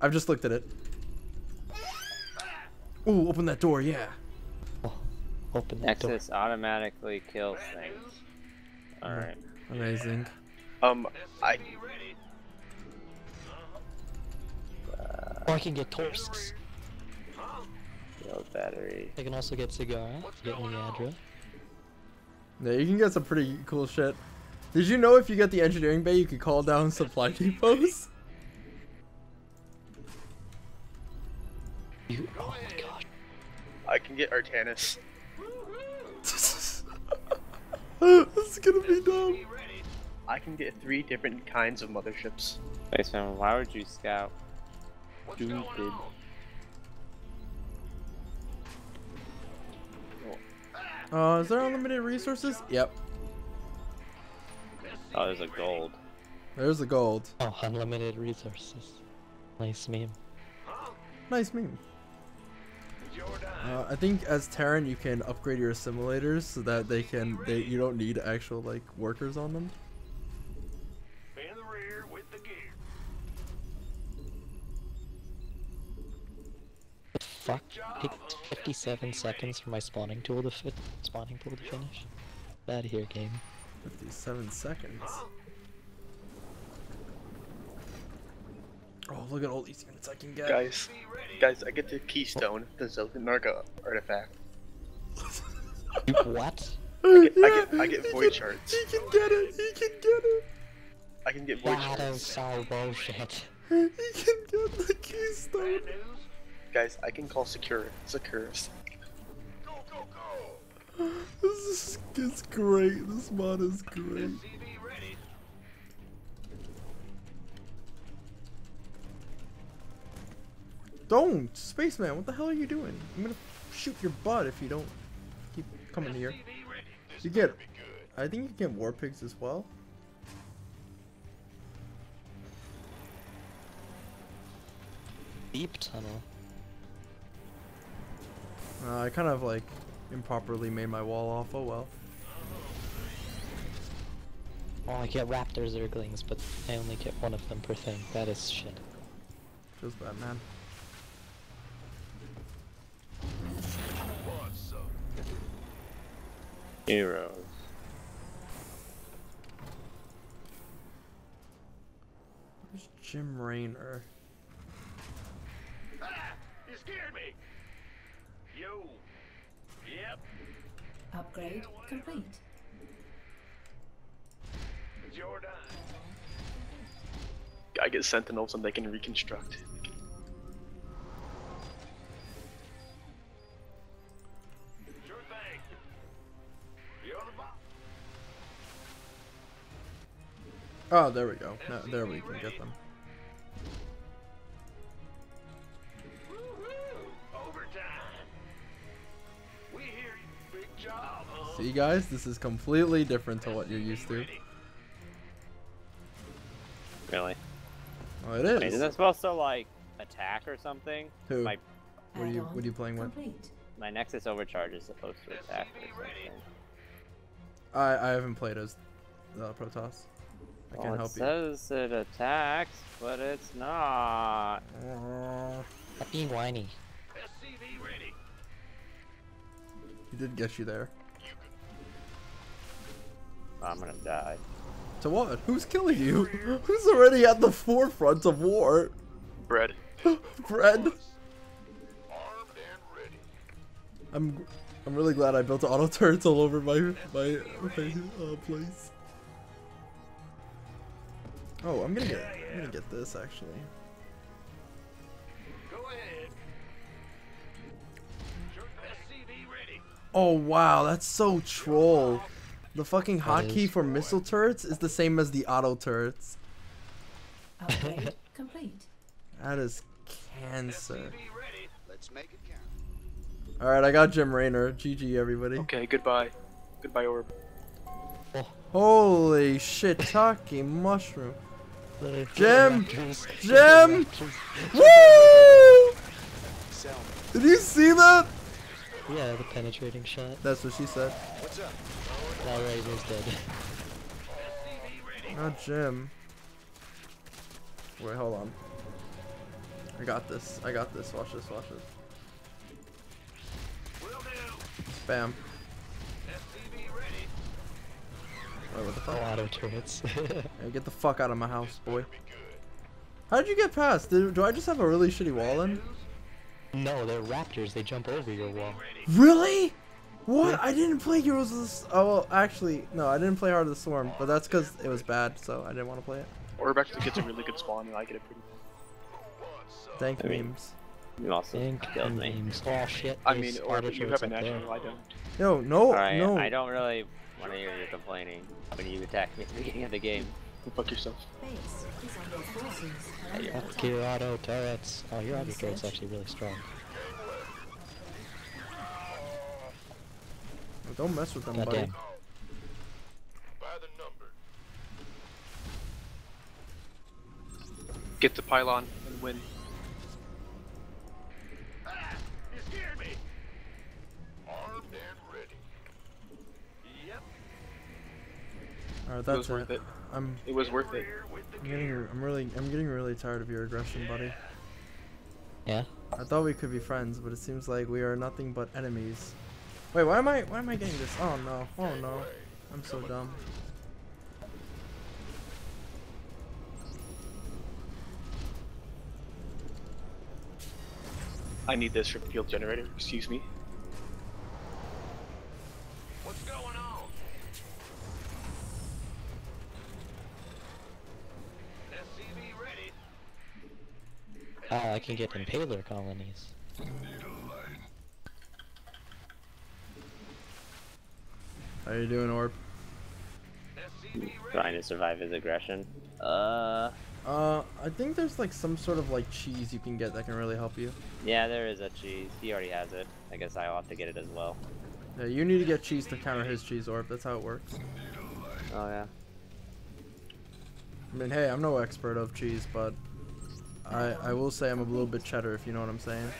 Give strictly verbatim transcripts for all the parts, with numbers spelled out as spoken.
I've just looked at it. Ooh, open that door, yeah. Oh, open that door. Nexus automatically kills things. Alright. Amazing. Um, I... Or I can get Torsks. No battery. I can also get Cigar. Get Leandra. Yeah, you can get some pretty cool shit. Did you know if you get the engineering bay, you could call down supply depots? You, oh my god. I can get Artanis. This is gonna be dumb. I can get three different kinds of motherships. Thanks, man. Why would you scout? Doom did. Uh, is there unlimited resources? Yep. Oh, there's a gold. There's a gold. Oh, unlimited resources. Nice meme. Nice meme. Uh, I think as Terran you can upgrade your assimilators so that they can they you don't need actual like workers on them. In the rear with the gear. What the fuck? It takes fifty-seven seconds for my spawning tool to fit spawning pool to finish. Bad here, game. fifty-seven seconds. Oh, look at all these units I can get. Guys, guys, I get the Keystone, the Xel'Naga artifact. What? I get, yeah, I get, I get Void Shards. He can get it, he can get it. I can get Void Shards. That is so bullshit. He can get the Keystone. Guys, I can call Secure. Secures. Go, go, go! This is it's great. This mod is great. Don't! Spaceman, what the hell are you doing? I'm gonna shoot your butt if you don't keep coming here. You get... I think you can get Warpigs as well. Deep tunnel. Uh, I kind of like improperly made my wall off, oh well. Oh, I get Raptor Zerglings, but I only get one of them per thing. That is shit. Feels bad, man. Heroes. Where's Jim Raynor? Ah, you scared me. Yo. Yep. Upgrade complete. Jordan. I get Sentinels and they can reconstruct. Oh, there we go. No, there we can get them. See, guys, this is completely different to what you're used to. Really? Oh, it is. Wait, is that supposed to like attack or something? Who? My... What are you? What are you playing with? My Nexus Overcharge is supposed to attack or something. I I haven't played as uh, Protoss. I can't well, help you. It says it attacks, but it's not. Uh, Stop being whiny. S C V ready. He did get you there. I'm gonna die. To what? Who's killing you? Who's already at the forefront of war? Bread. Bread. I'm. I'm really glad I built auto turrets all over my my my uh, place. Oh, I'm gonna get, I'm gonna get this actually. Go ahead. S C V ready. Oh wow, that's so troll. The fucking hotkey for missile turrets is the same as the auto turrets. Upgrade complete. That is cancer. Let's make it count. All right, I got Jim Raynor. G G everybody. Okay, goodbye. Goodbye orb. Oh. Holy shit, shiitake mushroom. Jim! Jim! Woo! Did you see that? Yeah, the penetrating shot. That's what she said. What's up? That Razor's dead. Not Jim. Wait, hold on. I got this. I got this. Watch this. Watch this. Will do. Bam. S C V ready. Wait, what the fuck? Auto turrets. Hey, get the fuck out of my house, boy. How did you get past? Did, do I just have a really shitty wall in? No, they're raptors. They jump over your wall. Really? What? Yeah. I didn't play Heroes of the... Oh, well, actually, no, I didn't play Heart of the Swarm, but that's because it was bad, so I didn't want to play it. Orbeck gets a really good spawn, and I get it pretty well. Thank I memes. Mean, you also Thank killed memes. Me. Oh, shit. I mean, Orbeck, you have a natural, I don't. Yo, no, right, no. I don't really want to hear you complaining when you attacked me at the beginning of the game. Go fuck yourself. Fuck your auto turrets. Oh, your auto turret's actually really strong. Don't mess with them, God buddy. Damn. Get the pylon and win. Ah, you scared me. Armed and ready. Yep. Alright, that's it. Was worth it. I'm. It was worth it. I'm getting. I'm really. I'm getting really tired of your aggression, buddy. Yeah. I thought we could be friends, but it seems like we are nothing but enemies. Wait, why am I why am I getting this? Oh no, oh no. I'm so dumb. I need this Rift Field generator, excuse me. What's going on? S C V ready. Ah, I can get impaler colonies. How you doing, Orb? Trying to survive his aggression. Uh. Uh, I think there's like some sort of like cheese you can get that can really help you. Yeah, there is a cheese. He already has it. I guess I'll have to get it as well. Yeah, you need to get cheese to counter his cheese, Orb. That's how it works. Oh yeah. I mean, hey, I'm no expert of cheese, but I I will say I'm a little bit cheddar, if you know what I'm saying.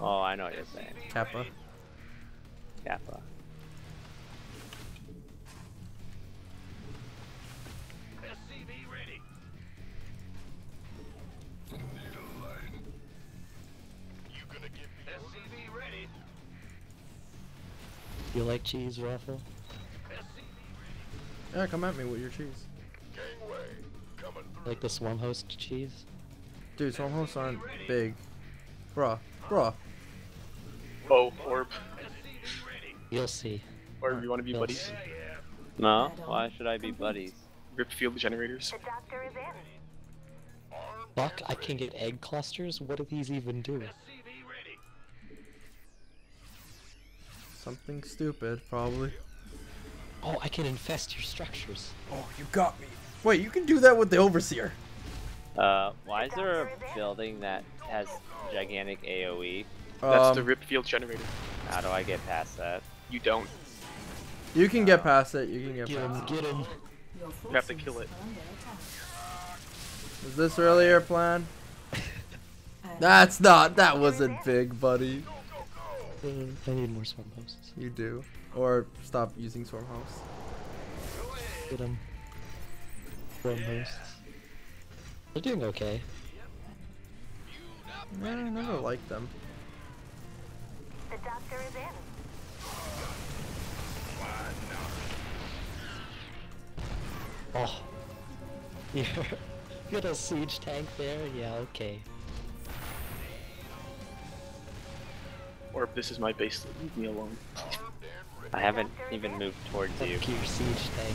Oh, I know what you're saying. Kappa. Kappa. You like cheese, Raffle? Yeah, come at me with your cheese. Like the Swarm Host cheese? Dude, Swarm Hosts aren't big. Bruh. Bruh. Oh, Orb. You'll see. Orb, you wanna be You'll buddies? See. No, why should I be buddies? Rift Field generators. The doctor is in. Fuck, I can get egg clusters? What do these even do? Something stupid, probably. Oh, I can infest your structures. Oh, you got me. Wait, you can do that with the Overseer. Uh, why is there a building that has gigantic A O E? Um, That's the Rift Field generator. How do I get past that? You don't. You can uh, get past it. You can get, get past him, it. Get him. You have to kill it. Was this really your plan? That's not. That wasn't big, buddy. I need more Swarm Hosts. You do. Or stop using Swarm Hosts. Get them. Swarm Hosts. They're doing okay. I don't never like them. The doctor is in. Oh. You got a siege tank there? Yeah, okay. Or if this is my base, leave me alone. I haven't even moved towards you. Fuck your siege tank.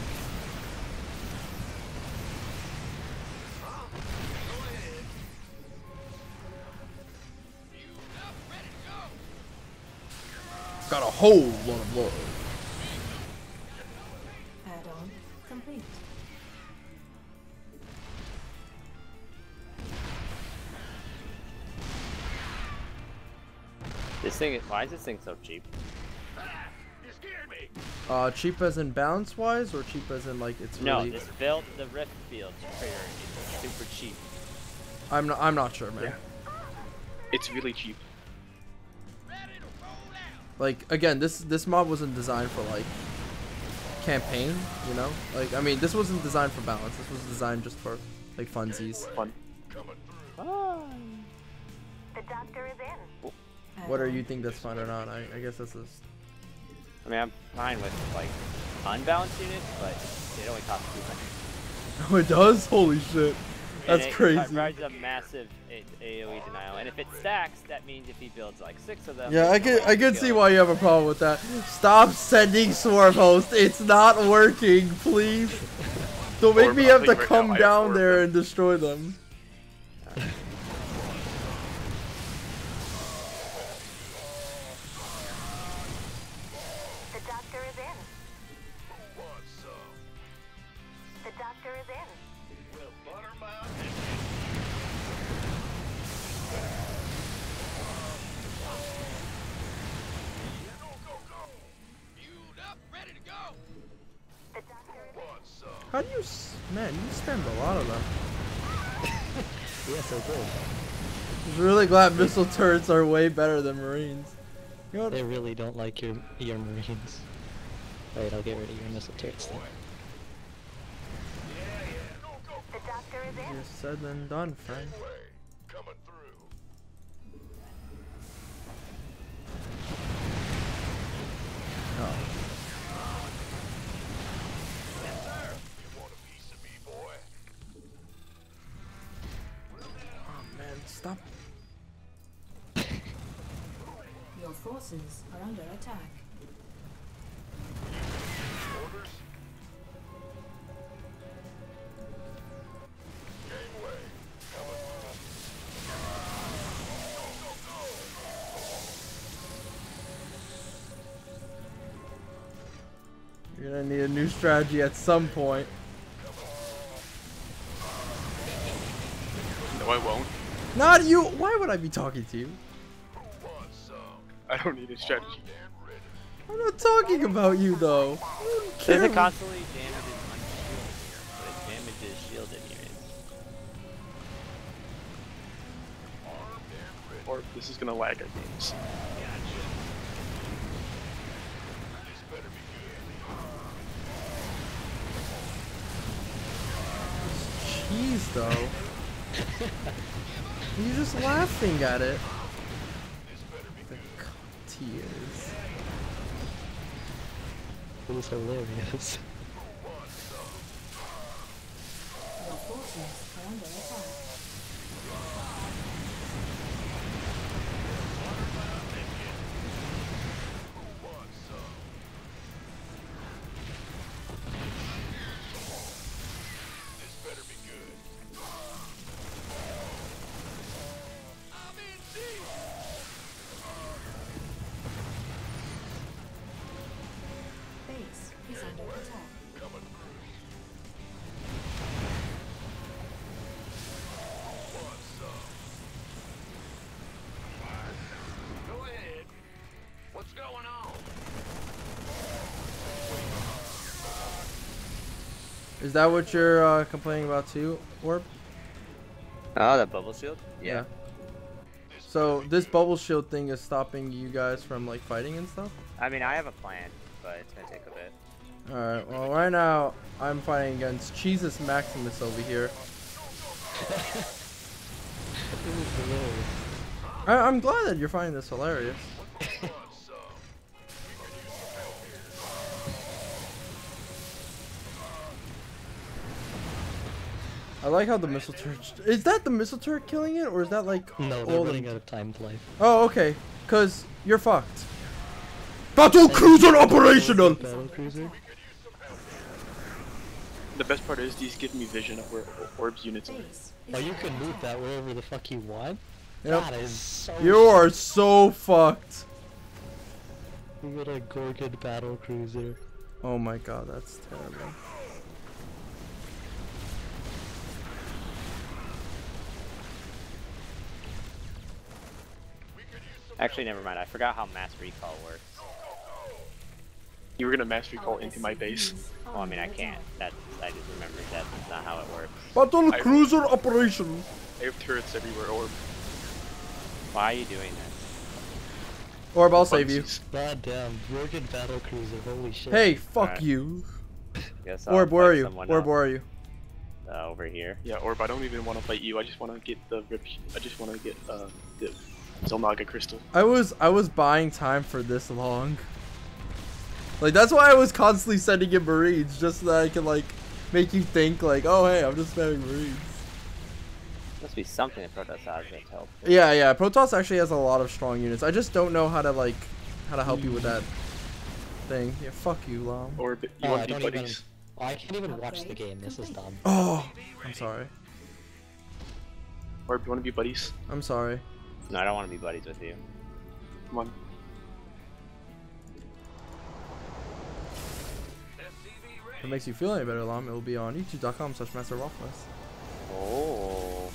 Got a whole lot of love. Add-on complete. This thing, why is this thing so cheap? Uh, cheap as in balance wise, or cheap as in like it's really. No, this built the Rift Field generator. It's super cheap. I'm not. I'm not sure, man. Yeah. It's really cheap. Like again, this this mob wasn't designed for like campaign. You know, like I mean, this wasn't designed for balance. This was designed just for like funsies. Fun. Fun. whether you think that's fine or not. I, I guess that's just... I mean, I'm fine with like unbalanced units, but it only costs two hundred. Oh, it does? Holy shit. That's it, crazy. It provides a massive AoE denial, and if it stacks, that means if he builds like six of them. Yeah, I can I can see why you have a problem with that. Stop sending Swarm Host. It's not working, please. Don't make me have to come down there and destroy them. How do you, man, you spend a lot of them. Yes, I do. I'm really glad missile turrets are way better than Marines. You know, they really don't like your your Marines. Wait, I'll get rid of your missile turrets then. Easier said than done, friend. Oh. Stop. Your forces are under attack. Orders. Gateway. Coming. Go, go, go. You're gonna need a new strategy at some point. No, I won't. Not you! Why would I be talking to you? I don't need a strategy. I'm not talking about you though. There's a constantly damages on shield here, but it damages shield in here. Or this is gonna lag our games. Jeez though. You're just laughing at it. The tears. It was hilarious. Is that what you're uh, complaining about too, Orb? Oh, that bubble shield? Yeah. yeah. So this bubble shield thing is stopping you guys from like fighting and stuff? I mean, I have a plan, but it's gonna take a bit. Alright, well right now I'm fighting against Jesus Maximus over here. I I'm glad that you're finding this hilarious. I like how the missile turret... Is that the missile turret killing it? Or is that like... No, they're running out of time to life. Oh, okay. Because you're fucked. Battlecruiser operational! Battlecruiser? The best part is these give me vision of where Orb's units are. Oh, you can move that wherever the fuck you want? Yep. That is so... You are so fucked. Look at a Gorgon Battlecruiser. Oh my god, that's terrible. Actually, never mind. I forgot how mass recall works. You were gonna mass recall into my base. Well, I mean, I can't. That I just remembered that. That's not how it works. Battlecruiser operation. I have turrets everywhere, Orb. Why are you doing this? Orb, I'll save you. God damn, Gorgon Battlecruiser. Holy shit. Hey, fuck right. you. Orb, where are you? Orb, up. where are you? Uh, over here. Yeah, Orb. I don't even want to fight you. I just want to get the rip. I just want to get uh. Dip. Xel'Naga crystal. I was I was buying time for this long. Like, that's why I was constantly sending in Marines, just so that I can like make you think like, oh hey, I'm just spamming Marines. Must be something that Protoss has that helps. Yeah, yeah, Protoss actually has a lot of strong units. I just don't know how to like how to help you with that thing. Yeah, fuck you, Lom. Or you uh, want to be buddies. Oh, I can't even watch the game. This is dumb. Oh, I'm sorry. Orb, you want to be buddies? I'm sorry. No, I don't want to be buddies with you. Come on. If it makes you feel any better, Lom, it will be on youtube dot com slash master waffles. Oh.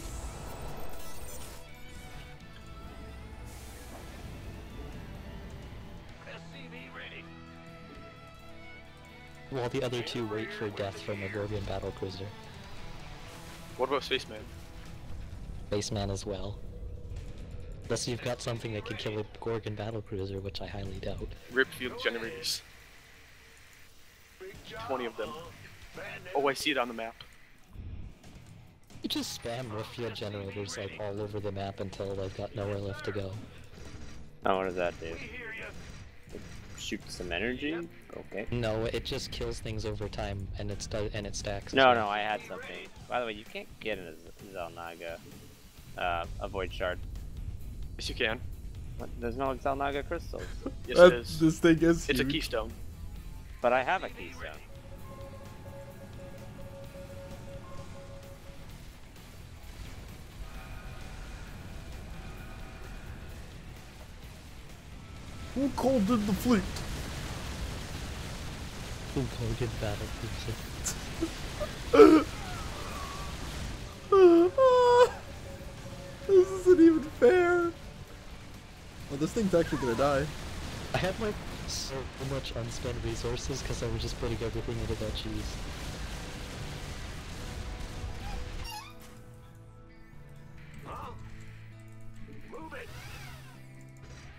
While the other two wait for death from a Gorgon Battlecruiser. What about Spaceman? Spaceman as well. Unless you've got something that can kill a Gorgon Battlecruiser, which I highly doubt. Rift Field generators. twenty of them. Oh, I see it on the map. You just spam Rift Field generators like all over the map until they've got nowhere left to go. Oh, what does that do? It shoots some energy? Okay. No, it just kills things over time, and it and it stacks. No, well. no, I had something. By the way, you can't get a Xel'Naga, uh, a Void Shard. Yes, you can. But there's no Xel'Naga crystals. Yes, that, it is. This thing is It's huge. a Keystone. But I have a Keystone. Who called in the fleet? Who called in Battlecruiser? This isn't even fair. Well, this thing's actually gonna die. I had like so much unspent resources because I was just putting everything into that cheese. Huh? Move it.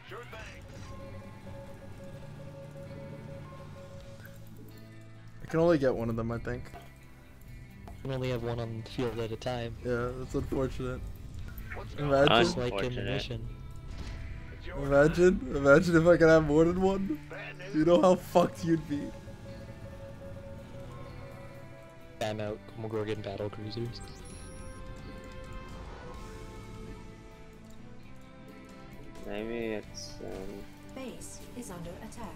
Sure thing. I can only get one of them, I think. I only have one on the field at a time. Yeah, that's unfortunate. Imagine, like ammunition. Imagine, imagine if I could have more than one. You know how fucked you'd be. Bam out, Gorgon Battlecruisers. Maybe it's. Um... Base is under attack.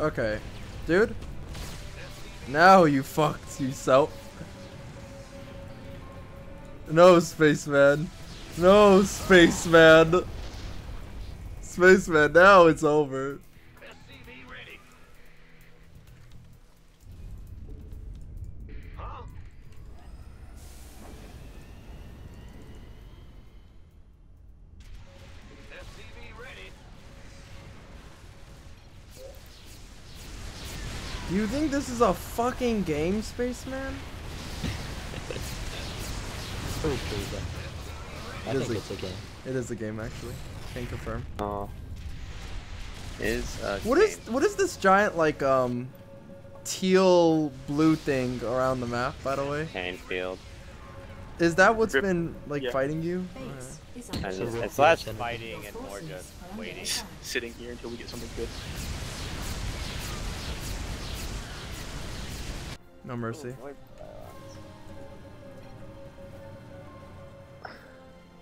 Okay, dude. Now you fucked yourself. No, Spaceman. No, Spaceman. Spaceman, now it's over. S C V ready. Huh? S C V ready. Do you think this is a fucking game, Spaceman? I it think a, it's a game. It is a game, actually. Can confirm. Oh. It is a what game. is what is this giant like um teal blue thing around the map? By the way. Cane field. Is that what's Rip. been like yeah. fighting you? Right. It's, it's less fighting and more just waiting, sitting here until we get something good. No mercy.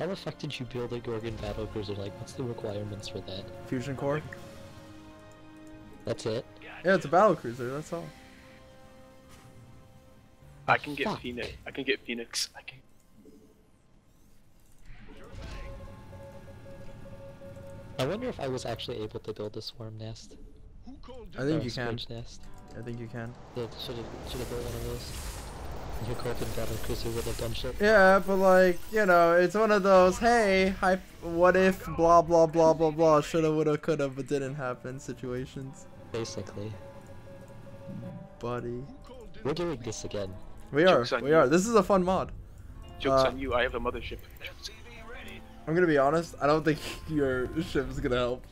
How the fuck did you build a Gorgon Battlecruiser? Like, what's the requirements for that? Fusion core. That's it? Yeah, it's a Battlecruiser, that's all. I can fuck. get Phoenix. I can get Phoenix. I can. I wonder if I was actually able to build a swarm nest. I think or you can. Nest. I think you can. Yeah, should have built one of those. Your Gorgon Battlecruiser would have done shit. Yeah, but like, you know, it's one of those, hey, hype, what if blah blah blah blah blah, shoulda woulda coulda but didn't happen situations. Basically. Buddy. We're doing this again. We are, Jokes we are. You. This is a fun mod. Jokes uh, on you, I have a mothership. I'm gonna be honest, I don't think your ship's gonna help.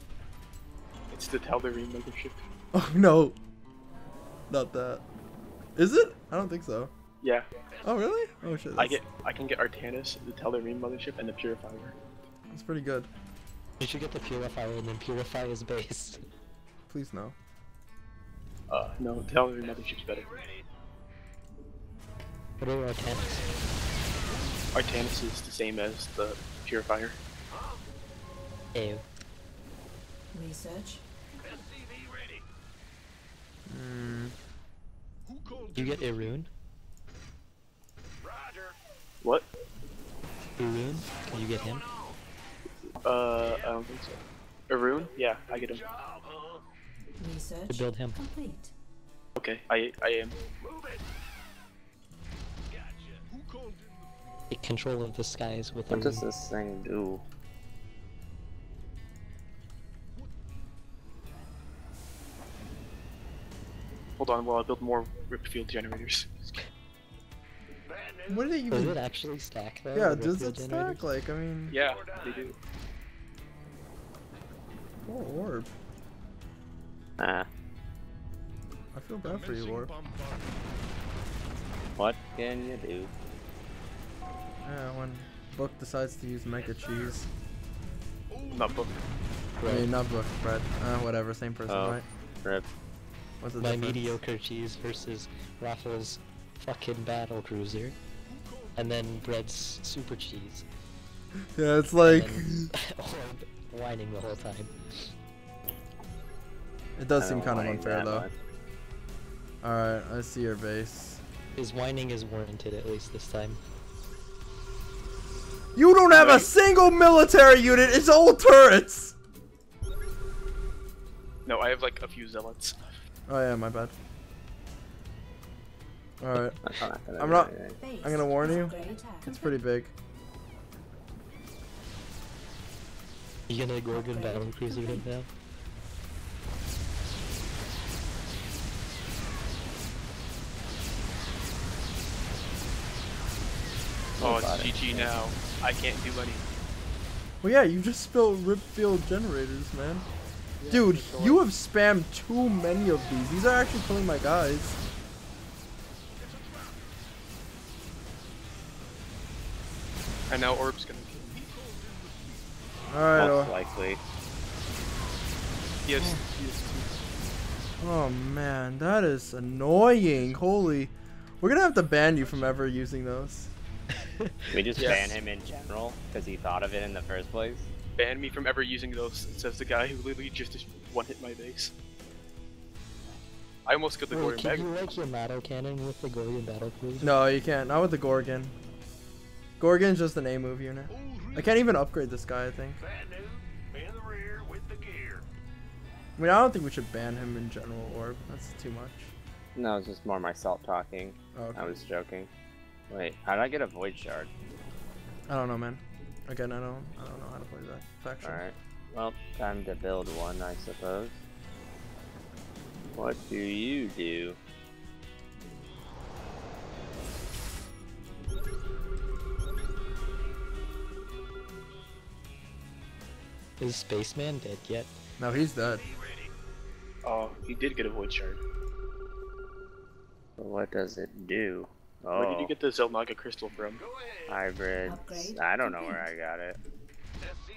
It's the Tal'Darine mothership. Oh no. Not that. Is it? I don't think so. Yeah. Oh really? Oh shit. That's... I get. I can get Artanis, the Terran mothership, and the Purifier. That's pretty good. You should get the Purifier and then Purify his base. Please no. Uh, no, tell me Mothership's better. What about Artanis? Artanis is the same as the Purifier. Ew. Research. S C V ready. Hmm. You get Arun? Roger. What? Arun? Can you get him? Uh, I don't think so. Arun? Yeah, I get him. Research. To build him. Complete. Okay, I I am. Move it. Gotcha. Who called in the... Take control of the skies with. What Arun. Does this thing do? Hold on while I build more Rift Field generators. What do they even... Does it actually stack though? Yeah, does it generators? Stack? Like, I mean... Yeah, they do. Oh, Orb. Nah. I feel bad for you, Orb. What can you do? Yeah, when Book decides to use Mecha Cheese. Not Book. Bread. I mean, not Book, Bread. Uh, whatever, same person, oh, right? Bread. What's the My difference? Mediocre cheese versus Rafa's fucking Battlecruiser, and then Bread's super cheese. Yeah, it's like whining the whole time. It does seem kind of unfair though. All right, I see your base. His whining is warranted at least this time. You don't have a single military unit. It's all turrets. No, I have like a few zealots. Oh yeah, my bad. Alright. I'm not I'm gonna warn you. It's pretty big. You gonna Gorgon Battlecruiser right now? Oh, it's G G now. I can't do anything. Well yeah, you just spilled Rift Field generators, man. Dude, you have spammed too many of these. These are actually killing my guys. And now Orb's gonna kill me. Alright, Most Orb. likely. Yes, yes. Oh man, that is annoying. Holy. We're gonna have to ban you from ever using those. We just yes. ban him in general because he thought of it in the first place. Ban me from ever using those, says the guy who literally just one hit my base. I almost got the Gorgon. Can you like your Mato Cannon with the Gorgon Battlecruiser? No, you can't. Not with the Gorgon. Gorgon's just an A-move unit. I can't even upgrade this guy, I think. I mean, I don't think we should ban him in general, Orb. That's too much. No, it's just more myself talking. Oh, okay. I was joking. Wait, how did I get a Void Shard? I don't know, man. Again, I don't, I don't know how to play that faction. Alright, well, time to build one, I suppose. What do you do? Is Spaceman dead yet? No, he's dead. Oh, he did get a Void Shard. What does it do? Oh. Where did you get the Xel'Naga crystal from? Hybrid. I don't know where I got it. S C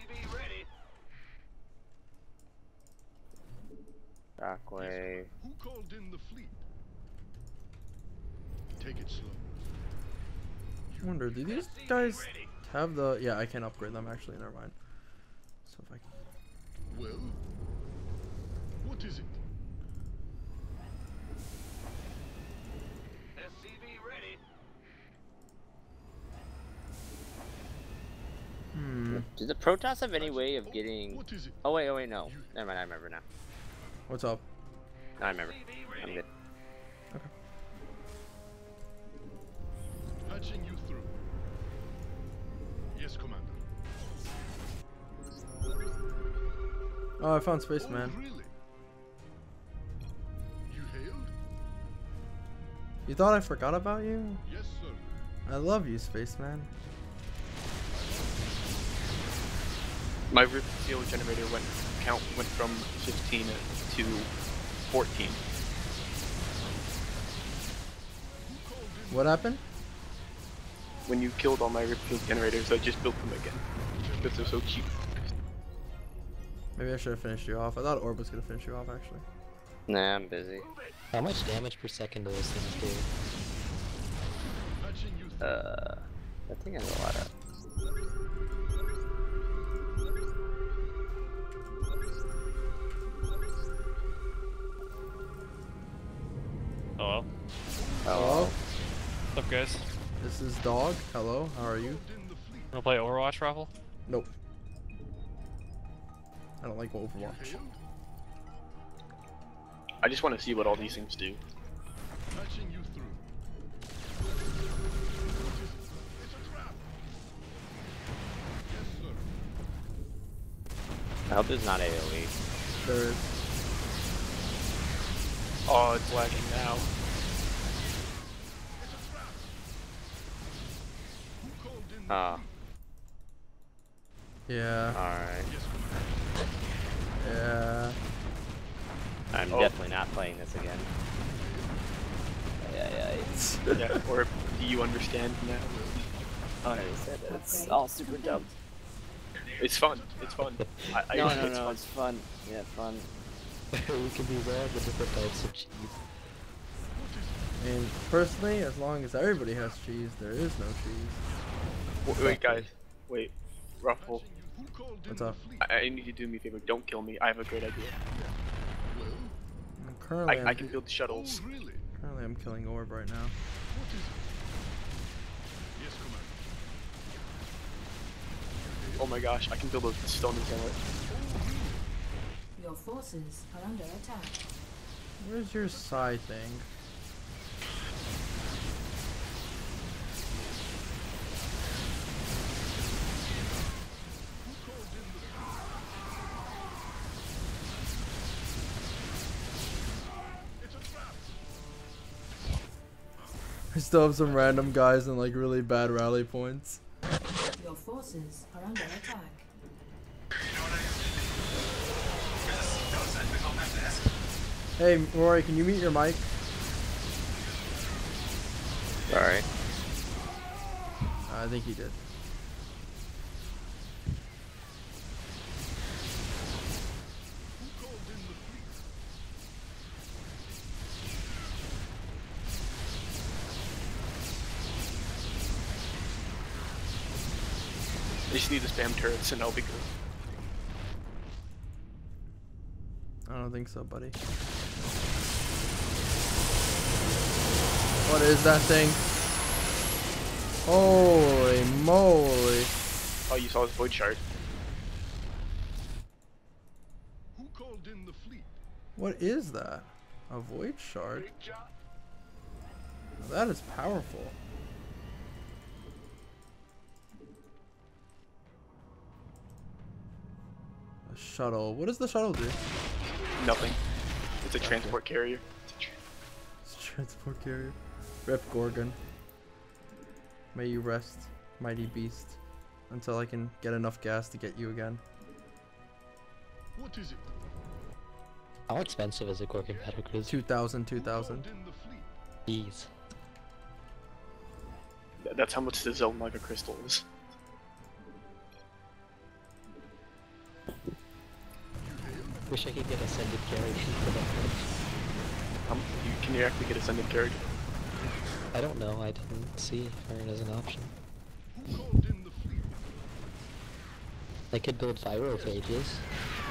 V ready. Shockwave. Who called in the fleet? Take it slow. I wonder, do these guys have the? Yeah, I can upgrade them actually. Never mind. So if I can. Well, what is it? Hmm. Does the Protoss have any way of getting... Oh wait, oh wait, no. Never mind, I remember now. What's up? I remember. I'm good. Okay. Patching you through. Yes, Commander. Oh, I found Spaceman. Oh, really? You hailed? You thought I forgot about you? Yes, sir. I love you, Spaceman. My Rift Field generator went count went from fifteen to fourteen. What happened? When you killed all my Rift Field generators, I just built them again. because they're so cute. Maybe I should have finished you off. I thought Orb was gonna finish you off actually. Nah, I'm busy. How much damage per second do those things do? Uh, I think I have a lot of. Hello. Hello. What's up, guys? This is Dog. Hello. How are you? Wanna play Overwatch, Raffle? Nope. I don't like Overwatch. I just want to see what all these things do. I hope there's not A O E. There is. Oh, it's lagging now. Ah. Yeah. Alright. Yeah. I'm oh. definitely not playing this again. Yeah, yeah, it's... yeah. Or do you understand now? Oh, no, you said it. It's all super dumb. It's fun. It's fun. I, I no, no, it's no, fun. It's fun. Yeah, fun. We can be rad with different types of cheese. And personally, as long as everybody has cheese, there is no cheese. Wait, wait guys. Wait. Ruffle. What's up? I, I need you to do me a favor. Don't kill me. I have a great idea. Currently, I, I can build shuttles. Oh, really? Currently, I'm killing Orb right now. Yes, oh my gosh, I can build a stone Zealot. Your forces are under attack. Where's your side thing? I still have some random guys in like really bad rally points. Your forces are under attack. Hey Rory, can you mute your mic? Sorry. I think he did. I just need to spam turrets and I'll be good. I don't think so, buddy. What is that thing? Holy moly. Oh, you saw his Void Shard. Who called in the fleet? What is that? A Void Shard? That is powerful. Shuttle. What does the shuttle do? Nothing. It's a okay. transport carrier. It's a, tra it's a transport carrier. Rip Gorgon. May you rest, mighty beast, until I can get enough gas to get you again. What is it? How expensive is a Gorgon Battlecruiser? Two thousand, two thousand. Jeez. That's how much the Xel'Naga crystal is. Wish I could get ascended carriage. um, you, can you actually get ascended carriage? I don't know. I didn't see it as an option. I could build pyrophages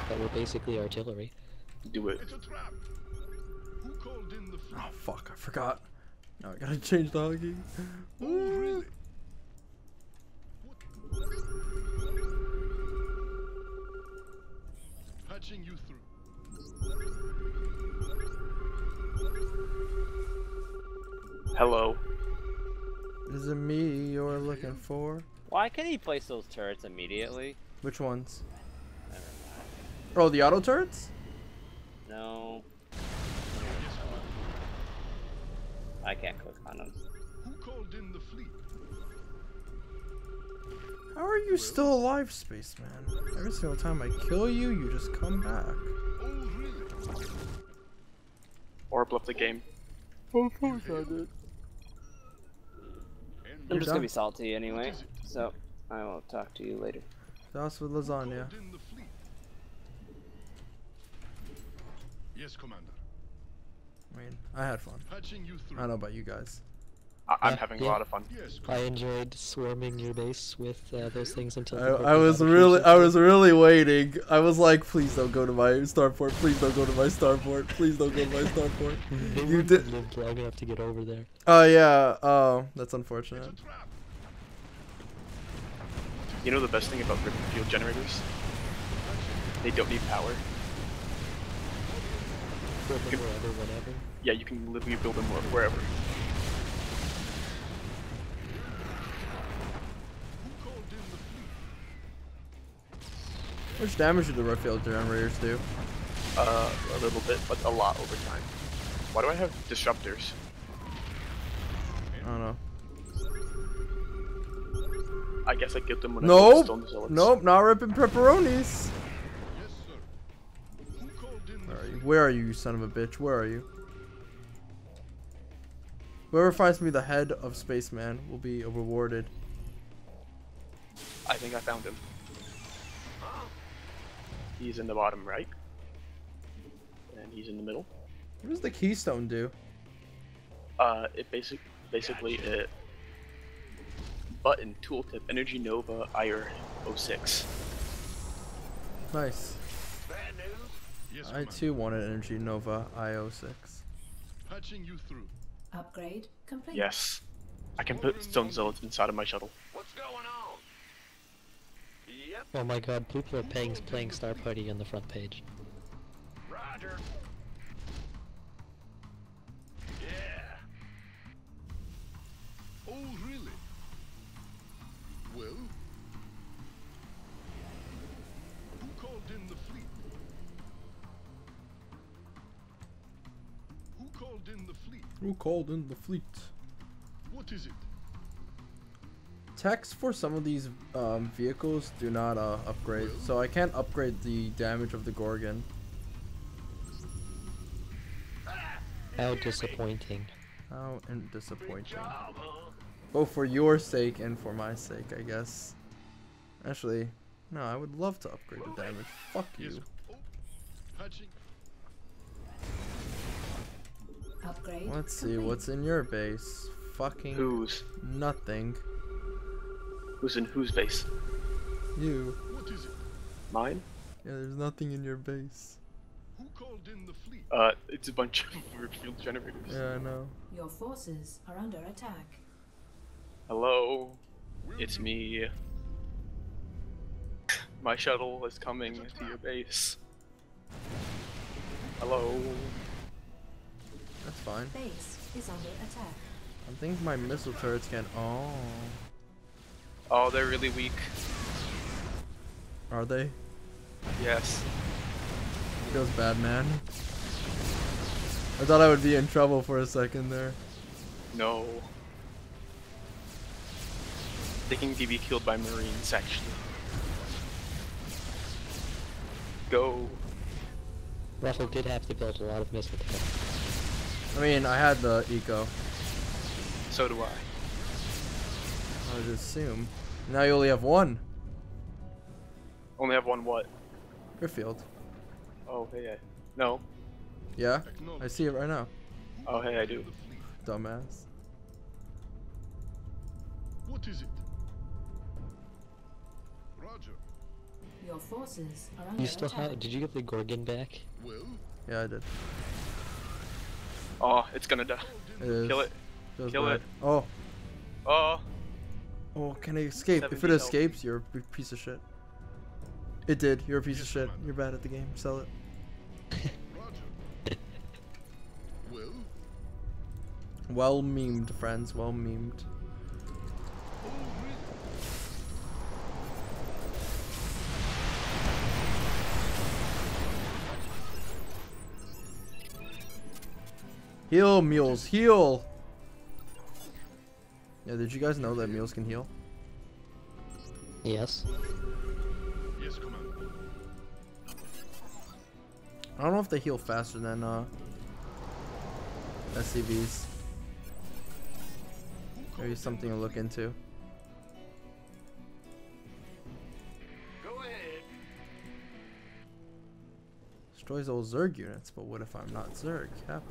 that were basically artillery. Do it. Oh fuck! I forgot. Now I gotta change the huggy. Oh, really? You through. Hello. Is it me you're looking for? Why can't he place those turrets immediately? Which ones? Never mind. Oh, the auto turrets? No. I can't click on them. Who called in the fleet? How are you still alive, spaceman? Every single time I kill you, you just come back. Orb left the game. Well, of course I did. I'm just gonna be salty anyway, so I will talk to you later. That's with lasagna. Yes, Commander. I mean, I had fun. I don't know about you guys. I I'm yeah, having yeah. a lot of fun. Yes, I enjoyed swarming your base with uh, those things until. I, I was really, I was really waiting. I was like, please don't go to my starport. Please don't go to my starport. Please don't go to my starport. You did live long enough to get over there. Oh uh, yeah. Oh, that's unfortunate. You know the best thing about Rift Field generators? They don't need power. Build them wherever, whatever. Yeah, you can literally build them wherever. How much damage do the Rift Field generators do? Uh, a little bit, but a lot over time. Why do I have disruptors? I don't know. I guess I get them when nope. I get stone zealots. Nope, not ripping pepperonis. Yes, sir. Where are you? Where are you, you son of a bitch? Where are you? Whoever finds me the head of Spaceman will be rewarded. I think I found him. He's in the bottom right. And he's in the middle. What does the Keystone do? Uh, it basic basically gotcha. it Button, tooltip, Energy Nova, I R zero six. Nice. Yes, I too wanted Energy Nova I zero six. Patching you through. Upgrade complete. Yes. I can put stone zealots inside of my shuttle. What's going on? Yep. Oh my god, people are paying, playing Star Party on the front page. Roger. Yeah. Oh, really? Well, who called in the fleet? Who called in the fleet? Who called in the fleet? What is it? Techs for some of these um, vehicles do not uh, upgrade, well, so I can't upgrade the damage of the Gorgon. How disappointing! How disappointing! Both for your sake and for my sake, I guess. Actually, no, I would love to upgrade the damage. Fuck you. Upgrade. Let's see what's in your base. Fucking who's nothing. Who's in whose base? You. What is it? Mine? Yeah, there's nothing in your base. Who called in the fleet? Uh, it's a bunch of Rift Field generators. Yeah, I know. Your forces are under attack. Hello, it's me. My shuttle is coming to your base. Hello. That's fine. Base is under attack. I think my missile turrets can. Oh. Oh, they're really weak. Are they? Yes. It goes bad, man. I thought I would be in trouble for a second there. No. They can be killed by Marines, actually. Go. Ruffle did have to build a lot of missiles. I mean, I had the eco. So do I. I would assume. Now you only have one. Only have one what? Rift Field. Oh, hey, hey. No. Yeah? I see it right now. Oh, hey, I do. Dumbass. What is it? Roger. Your forces are under you still attack. Have? Did you get the Gorgon back? Well, yeah, I did. Oh, it's gonna die. It Kill it. Feels Kill bad. it. Oh. Oh. Oh, can it escape? If it escapes, health. You're a piece of shit. It did. You're a piece yes, of shit. Man. You're bad at the game. Sell it. Roger. Well. Well memed, friends. Well memed. Heal, mules, heal! Yeah, did you guys know that mules can heal? Yes. Yes, come on. I don't know if they heal faster than uh, S C Vs. Maybe something to look into. Go Destroys all Zerg units, but what if I'm not Zerg? Kappa.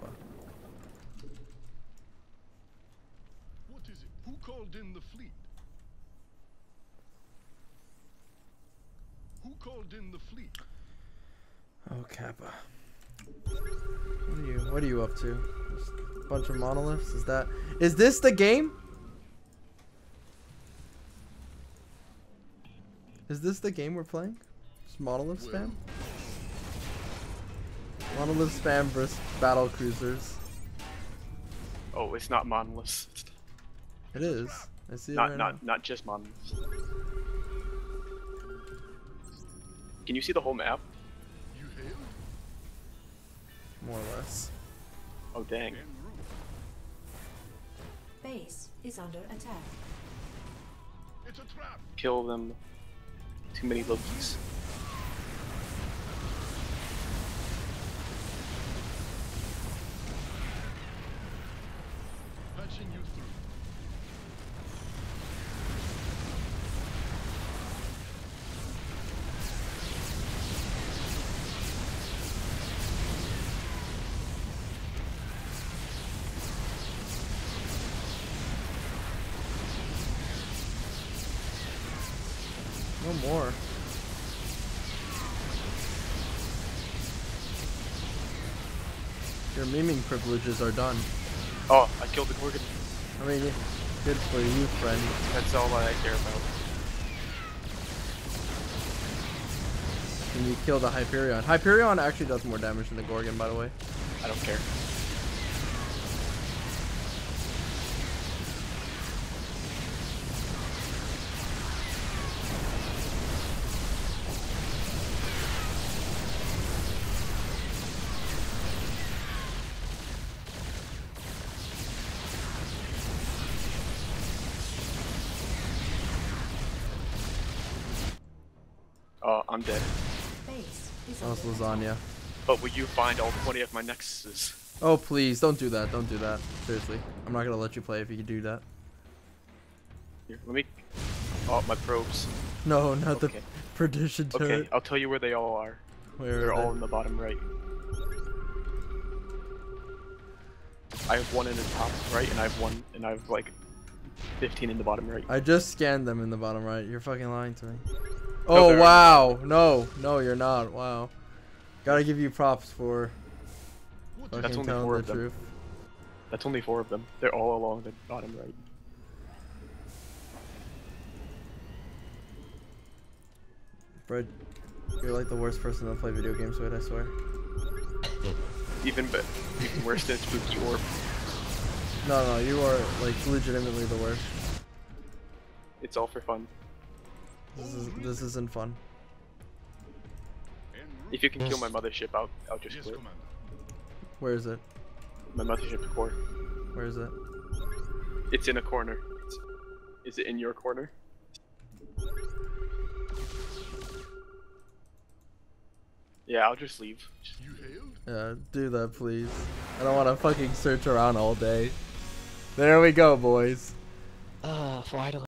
What is it? Who called in the fleet? Who called in the fleet? Oh, Kappa. What are you, what are you up to? Just a bunch of monoliths? Is that... Is this the game? Is this the game we're playing? Just monolith spam? Monolith spam versus battle cruisers. Oh, it's not monoliths. It is. I see it not, right not, now. Not just monoliths. Can you see the whole map? More or less. Oh dang. Base is under attack. It's a trap. Kill them. Too many Lokis. Patching you more. Your memeing privileges are done. Oh, I killed the Gorgon. I mean, good for you, friend. That's all I care about. Can you kill the Hyperion? Hyperion actually does more damage than the Gorgon, by the way. I don't care. I'm dead. That was lasagna. But will you find all twenty of my Nexuses? Oh please, don't do that, don't do that. Seriously, I'm not gonna let you play if you do that. Here, let me... Oh, my probes. No, not okay. The perdition turret. Okay, I'll tell you where they all are. Where They're are all they? in the bottom right. I have one in the top right, and I have one, and I have like fifteen in the bottom right. I just scanned them in the bottom right, you're fucking lying to me. Oh no, wow, no, no you're not, wow. Gotta give you props for fucking That's only telling four the of them. truth. That's only four of them. They're all along the bottom right. Fred, you're like the worst person to play video games with, I swear. Even, but, even worse than Spooky Orb. No, no, you are like legitimately the worst. It's all for fun. This, is, this isn't fun. If you can kill my mothership, I'll, I'll just quit. Where is it? My mothership core. Where is it? It's in a corner. It's, is it in your corner? Yeah, I'll just leave. Yeah, do that please. I don't want to fucking search around all day. There we go, boys. Uh, finally.